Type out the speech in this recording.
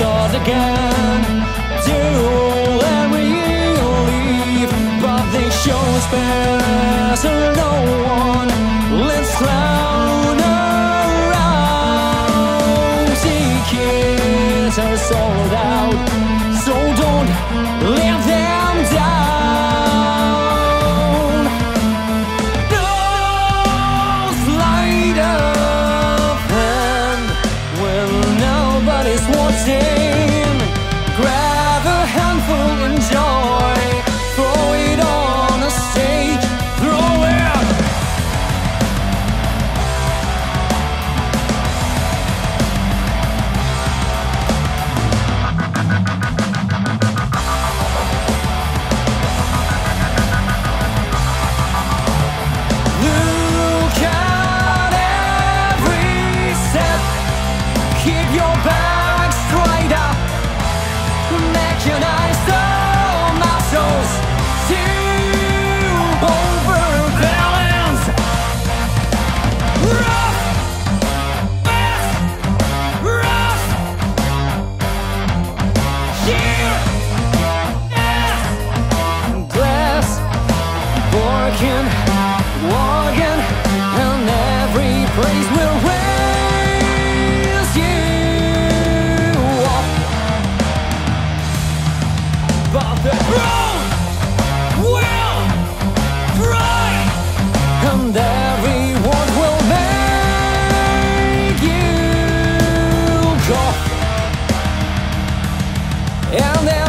start again. To where we leave, but they show us better. No one let's clown around. See, kids are sold out, so don't let them down. No sleight of hand when nobody's watching. Keep your back straight up, mechanize the muscles to overbalance. Rough, fast, rough. Here, yes. Glass, barking, walking, and every praise will win. But the road will bright, and every word will make you go. And